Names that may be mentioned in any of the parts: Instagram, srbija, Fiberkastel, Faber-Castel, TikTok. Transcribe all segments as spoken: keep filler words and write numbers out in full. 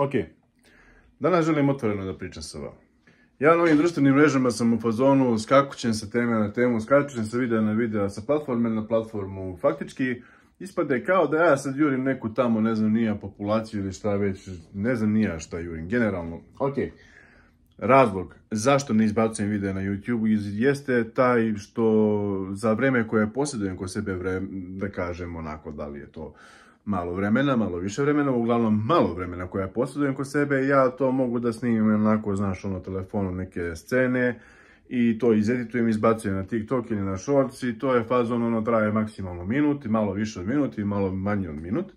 Ok, danas želim otvoreno da pričam sa vama. Ja na ovim društvenim mrežama sam u fazonu, skakućem sa teme na temu, skakućem sa videa na videa, sa platforme na platformu. Faktički ispade kao da ja sad jurim neku tamo, ne znam, nija populaciju ili šta već, ne znam nija šta jurim, generalno. Ok, razlog zašto ne izbacujem videa na YouTube jeste taj što za vreme koje posjedujem kod sebe, da kažem onako, da li je to malo vremena, malo više vremena, uglavnom malo vremena koja ja posjedujem kod sebe, ja to mogu da snimim onako, znaš, ono telefonom neke scene i to izeditujem, izbacujem na TikTok ili na Shorts i to je fazon, ono traje maksimalno minut, malo više od minut i malo manje od minut.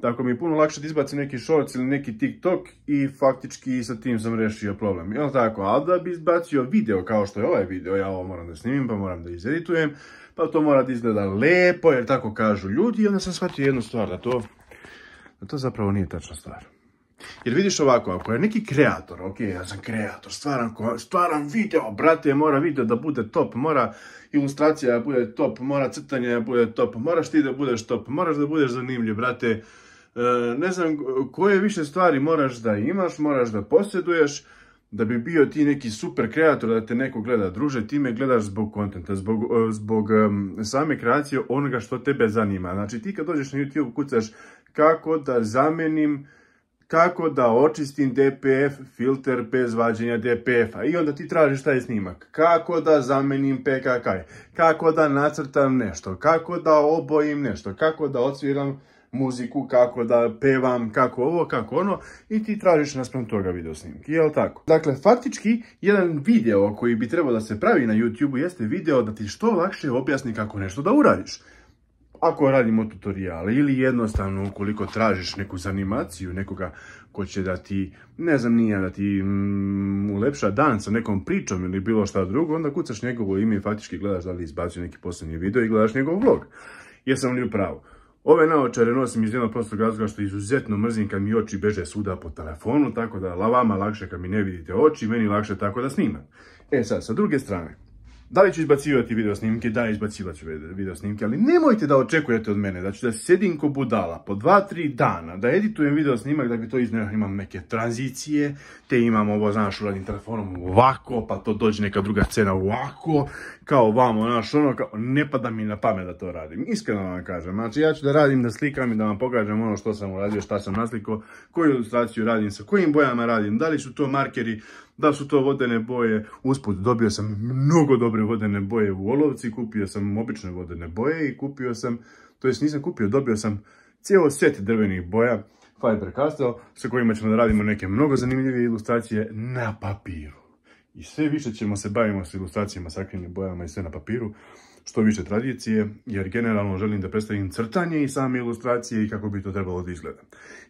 Tako mi je puno lakše da izbacim neki Shorts ili neki TikTok i faktički sa tim sam rešio problem. Jel tako? Ali da bi izbacio video kao što je ovaj video, ja ovo moram da snimim, pa moram da izeditujem, pa to mora da izgleda lepo, jer tako kažu ljudi. I onda sam shvatio jednu stvar, da to, da to zapravo nije tačna stvar. Jer vidiš ovako, ako je neki kreator, ok, ja sam kreator, stvaram, stvaram video, brate, mora video da bude top, mora ilustracija da bude top, mora crtanje da bude top, moraš ti da budeš top, moraš da budeš zanimljiv, brate. Ne znam koje više stvari moraš da imaš, moraš da posjeduješ da bi bio ti neki super kreator, da te neko gleda. Druže, ti me gledaš zbog kontenta, zbog, zbog um, same kreacije onoga što tebe zanima. Znači ti kad dođeš na YouTube kucaš kako da zamenim, kako da očistim D P F filter bez vađenja D P F-a i onda ti tražiš taj snimak, kako da zamenim P K K, kako da nacrtam nešto, kako da obojim nešto, kako da odsviram muziku, kako da pevam, kako ovo, kako ono, i ti tražiš naspram toga video snimke, jel tako? Dakle, faktički, jedan video koji bi trebao da se pravi na YouTube-u jeste video da ti što lakše objasni kako nešto da uradiš. Ako radimo tutoriale ili jednostavno ukoliko tražiš neku zanimaciju, nekoga ko će da ti, ne znam, nije da ti mm, ulepša dan sa nekom pričom ili bilo šta drugo, onda kucaš njegovo ime i faktički gledaš da li izbacio neki poslednji video i gledaš njegov vlog. Jesam li u pravu? Ove naočare nosim iz jednog prostog razloga što izuzetno mrzim kad mi oči beže svuda po telefonu, tako da vama lakše kad mi ne vidite oči, meni lakše tako da snimam. E sad, sa druge strane, da li ću izbacivati video snimke? Da, izbacivat ću video snimke, ali nemojte da očekujete od mene da ću da sedim ko budala po dva tri dana, da editujem video snimak, da bi to izneo, imam neke tranzicije, te imam ovo, znaš, uradim telefonom ovako, pa to dođe neka druga scena ovako, kao vamo, znaš, ono, kao, ne pada mi na pamet da to radim, iskreno vam kažem, znači ja ću da radim, da slikam i da vam pokažem ono što sam uradio, šta sam naslikao, koju ilustraciju radim, sa kojim bojama radim, da li su to markeri, da su to vodene boje. Usput, dobio sam mnogo dobre vodene boje u olovci, kupio sam obične vodene boje i kupio sam, to jest nisam kupio, dobio sam cijelo set drvenih boja Faber-Castel, sa kojima ćemo da radimo neke mnogo zanimljive ilustracije na papiru. I sve više ćemo se bavimo s ilustracijama, s akrilnim bojama i sve na papiru, što više tradicije, jer generalno želim da predstavim crtanje i same ilustracije i kako bi to trebalo da izgleda.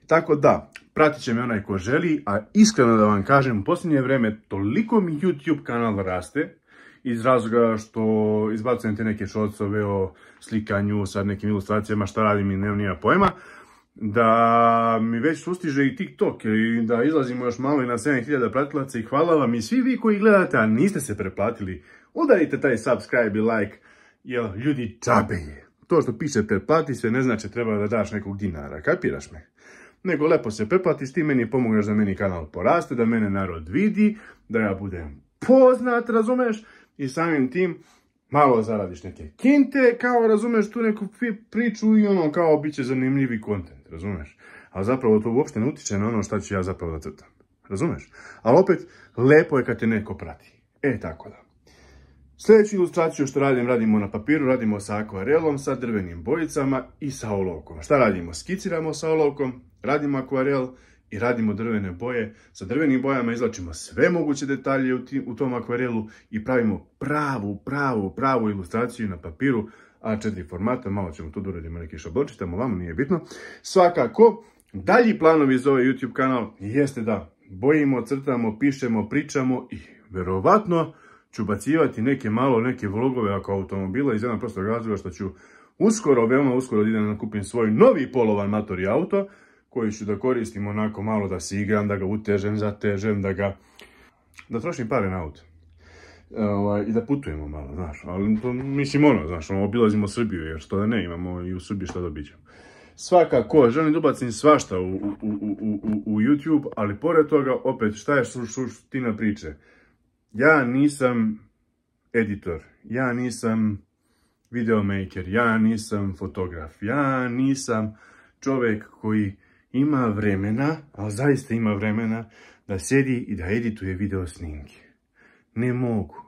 Tako da, pratit će me onaj ko želi, a iskreno da vam kažem, u posljednje vreme toliko mi YouTube kanal raste, iz razloga što izbacujem te neke shortsove o slikanju sa nekim ilustracijama, šta radim i nemam nija pojma, da mi već sustiže i TikTok i da izlazimo još malo i na sedam hiljada pratilaca i hvala vam i svi vi koji gledate, a niste se preplatili, udarite taj subscribe i like, jer ljudi džabe je. To što piše preplati se ne znači treba da daš nekog dinara, kapiraš me? Nego lepo se preplati, s ti meni pomogaš da meni kanal poraste, da mene narod vidi, da ja budem poznat, razumeš? I samim tim malo zaradiš neke kinte, kao razumeš tu neku priču i ono kao bit će zanimljivi kontent, razumeš? Ali zapravo to uopšte ne utiče na ono šta ću ja zapravo da crtam, razumeš? Ali opet, lepo je kad te neko prati. E tako da. Sljedeću ilustraciju što radim, radimo na papiru, radimo sa akvarelom, sa drvenim bojicama i sa olovkom. Šta radimo? Skiciramo sa olovkom, radimo akvarel i radimo drvene boje. Sa drvenim bojama izlačimo sve moguće detalje u tom akvarelu i pravimo pravu, pravu, pravu ilustraciju na papiru A četiri formata. Malo ćemo tu da uradimo neki šablončić, tamo vamo, nije bitno. Svakako, dalji planovi za ovaj YouTube kanal jeste da bojimo, crtamo, pišemo, pričamo i verovatno ću bacivati neke malo, neke vlogove oko automobila iz jednog prostog razloga što ću uskoro, veoma uskoro idem da kupim svoj novi polovan motor auto koji ću da koristim onako malo da se igram, da ga utežem, zatežem, da ga da trošim pare na auto e, i da putujemo malo, znaš, ali to mislim ono, znaš, ono, obilazimo Srbiju jer što da ne, imamo i u Srbiji što da obiđemo. Svakako, želim da ubacim svašta u, u, u, u, u YouTube, ali pored toga, opet, šta je suština priče? Ja nisam editor, ja nisam videomaker, ja nisam fotograf, ja nisam čovjek koji ima vremena, ali zaista ima vremena, da sjedi i da edituje video snimke. Ne mogu.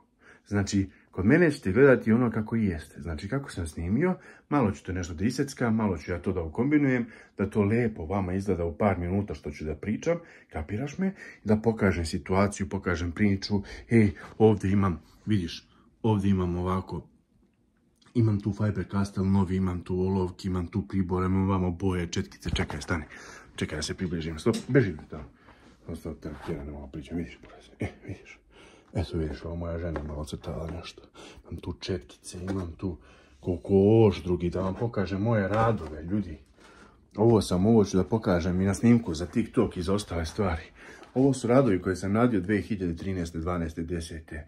Znači, kod mene ćete gledati ono kako jeste. Znači, kako sam snimio, malo ću to nešto da iseckam, malo ću ja to da ukombinujem, da to lepo vama izgleda u par minuta što ću da pričam, kapiraš me, da pokažem situaciju, pokažem priču, hej, ovdje imam, vidiš, ovdje imam ovako, imam tu Fiberkastel novi, imam tu olovki, imam tu pribor, imam vamo boje, četkice, čekaj, stani, čekaj da se približim, stop, beži mi tamo, stop, tamo, tjera ne mogu pričam, vidiš, e, vidiš. Eto vidiš, ovo moja žena malo crtala nešto. Imam tu četkice, imam tu kokoš drugi, da vam pokažem moje radove, ljudi. Ovo sam, ovo ću da pokažem i na snimku za TikTok i za ostale stvari. Ovo su radovi koje sam radio dvije hiljade trinaeste, dvanaeste, desete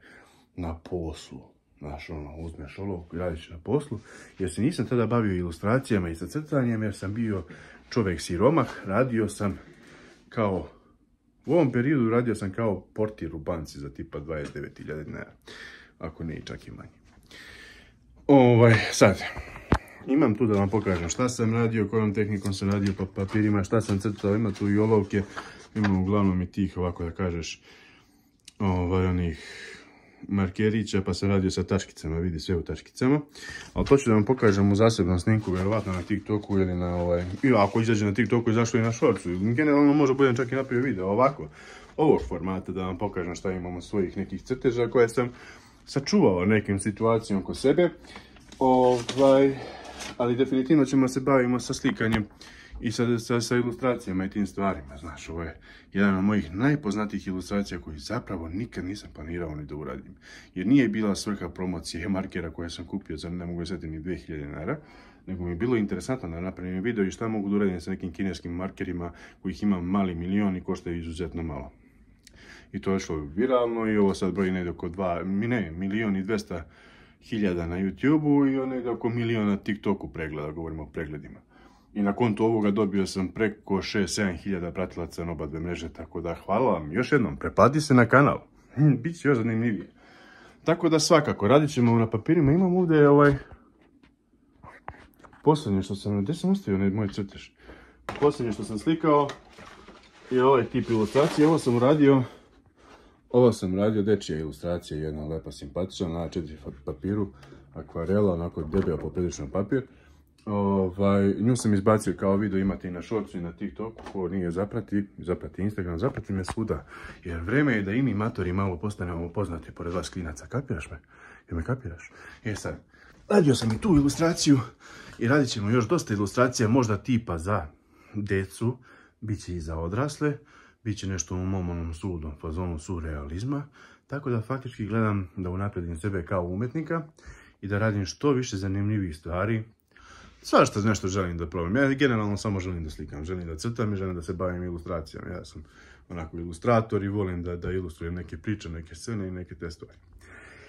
na poslu. Znaš, ono, uzmeš olovku i radiš na poslu, jer se nisam tada bavio ilustracijama i sa crtanjem, jer sam bio čovjek siromah, radio sam kao... U ovom periodu radio sam kao portir u banci za tipa dvadeset devet hiljada dinara, ako ne i čak i manje. Ovaj, sad, imam tu da vam pokažem šta sam radio, kojom tehnikom sam radio po papirima, šta sam crtao, ima tu i olovke, ima uglavnom i tih, ovako da kažeš, ovaj, onih markerića, pa sam radio sa tačkicama, vidi sve u tačkicama, ali to ću da vam pokažem u zasebnom snimku, vjerovatno na TikToku ili na ovaj, ili ako izađe na TikToku, izašlo i na shortsu, generalno možda budem čak i napravio video, ovako, ovog formata da vam pokažem šta imamo svojih nekih crteža koje sam sačuvao nekim situacijom ko sebe, ovaj, ali definitivno ćemo se bavimo sa slikanjem i sa, sa, sa ilustracijama i tim stvarima, znaš, ovo je jedan od mojih najpoznatijih ilustracija koji zapravo nikad nisam planirao ni da uradim. Jer nije bila svrha promocije markera koje sam kupio za ne mogu sjetiti ni dvije hiljade dinara, nego mi je bilo interesantno da napravim video i šta mogu da uradim sa nekim kineskim markerima kojih imam mali milion i koštaju izuzetno malo. I to je išlo viralno i ovo sad broji negdje oko dva, ne, milion i dvesta hiljada na YouTube-u i negdje oko miliona TikToku pregleda, govorimo o pregledima. I na kontu ovoga dobio sam preko šest do sedam hiljada pratilaca na oba dve mreže, tako da hvala vam još jednom, pretplati se na kanal, bit će još zanimljivije. Tako da svakako, radit ćemo na papirima, imam ovdje ovaj... Posljednje što sam, gdje sam ostavio moj crtež? Posljednje što sam slikao je ovaj tip ilustracije, ovo sam uradio, ovo sam radio dečija ilustracija, jedna lepa simpatična, na četiri papiru, akvarela, onako debeo poprilično papir. Ovaj, nju sam izbacio kao video, imate i na shortsu i na TikToku, ko nije zaprati, zaprati Instagram, zaprati me svuda, jer vreme je da i mi matori malo postanemo poznati pored vas klinaca, kapiraš me? Jer me kapiraš? E sad, radio sam i tu ilustraciju i radit ćemo još dosta ilustracija, možda tipa za decu, bit će i za odrasle, bit će nešto u mom onom sudom fazonu surrealizma, tako da faktički gledam da unapredim sebe kao umetnika i da radim što više zanimljivih stvari. Svašta nešto želim da probam, ja generalno samo želim da slikam, želim da crtam i želim da se bavim ilustracijom. Ja sam onako ilustrator i volim da, da ilustrujem neke priče, neke scene i neke te stvari.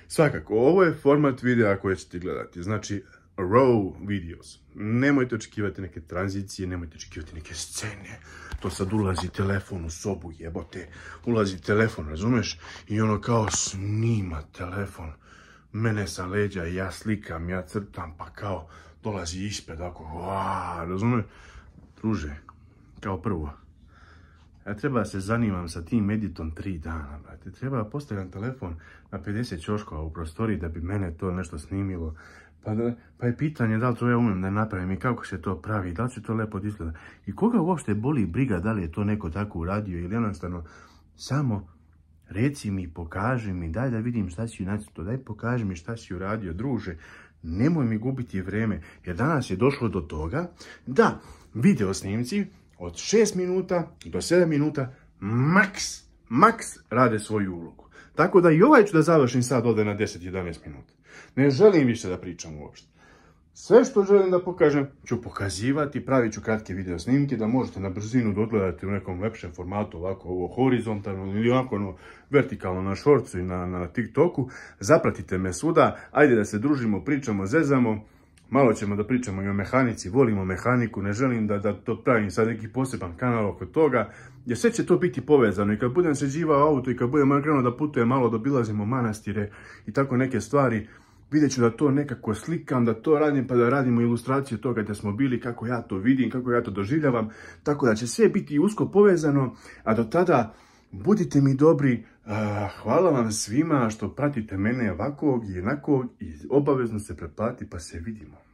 Svakako, ovo je format videa koje ćete gledati, znači raw videos. Nemojte očekivati neke tranzicije, nemojte očekivati neke scene. To sad ulazi telefon u sobu, jebote, ulazi telefon, razumeš? I ono kao snima telefon, mene sa leđa, ja slikam, ja crtam, pa kao... Dolazi ispred, ako, wow, razumiješ? Druže, kao prvo, ja treba se zanimam sa tim editom tri dana, brate. Treba postavljam telefon na pedeset čoškova u prostoriji da bi mene to nešto snimilo. Pa, da, pa je pitanje da li to ja umem da napravim i kako se to pravi, da li će to lepo izgleda. I koga uopšte boli briga da li je to neko tako uradio ili jednostavno samo reci mi, pokaži mi, daj da vidim šta si nacrtao, daj pokaži mi šta si uradio, druže. Nemoj mi gubiti vrijeme, jer danas je došlo do toga da video snimci od šest minuta do sedam minuta maks, maks rade svoju ulogu. Tako da i ovaj ću da završim sad ovdje na deset do jedanaest minuta. Ne želim više da pričam uopšte. Sve što želim da pokažem ću pokazivati, pravit ću kratke video snimke da možete na brzinu dogledati u nekom lepšem formatu, ovako ovo horizontalno ili onako ono, vertikalno na shortsu i na, na TikToku. Zapratite me svuda, ajde da se družimo, pričamo, zezamo, Malo ćemo da pričamo i o mehanici, volimo mehaniku, ne želim da, da to pravim sad neki poseban kanal oko toga, jer sve će to biti povezano i kad budem sređivao auto i kad budem krenuo da putujem malo, da obilazimo manastire i tako neke stvari, vidjet ću da to nekako slikam, da to radim pa da radimo ilustraciju toga gdje smo bili, kako ja to vidim, kako ja to doživljavam, tako da će sve biti usko povezano, a do tada budite mi dobri. Hvala vam svima što pratite mene ovakvog i onakvog i obavezno se pretplati pa se vidimo.